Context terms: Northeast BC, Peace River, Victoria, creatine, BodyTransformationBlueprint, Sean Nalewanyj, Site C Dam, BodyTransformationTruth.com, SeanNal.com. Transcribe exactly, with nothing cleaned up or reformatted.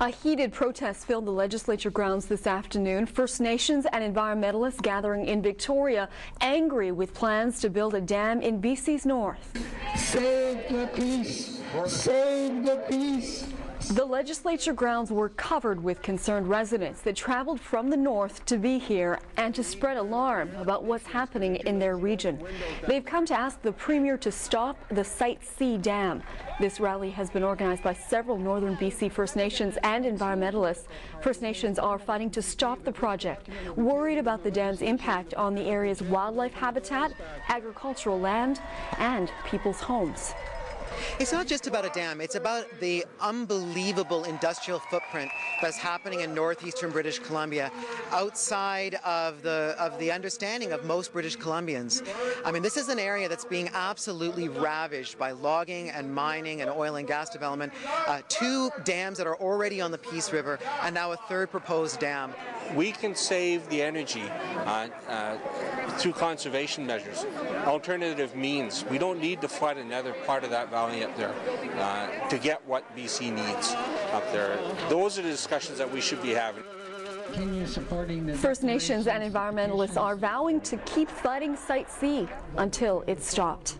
A heated protest filled the legislature grounds this afternoon. First Nations and environmentalists gathering in Victoria, angry with plans to build a dam in B C's north. Save the peace! Save the peace! The legislature grounds were covered with concerned residents that traveled from the north to be here and to spread alarm about what's happening in their region. They've come to ask the Premier to stop the Site C Dam. This rally has been organized by several northern B C First Nations and environmentalists. First Nations are fighting to stop the project, worried about the dam's impact on the area's wildlife habitat, agricultural land, and people's homes. It's not just about a dam, it's about the unbelievable industrial footprint that's happening in northeastern British Columbia, outside of the of the understanding of most British Columbians. I mean, this is an area that's being absolutely ravaged by logging and mining and oil and gas development. Uh, two dams that are already on the Peace River, and now a third proposed dam. We can save the energy uh, uh, through conservation measures, alternative means. We don't need to flood another part of that valley up there uh, to get what B C needs up there. Those are the discussions that we should be having. First Nations and environmentalists are vowing to keep fighting Site C until it's stopped.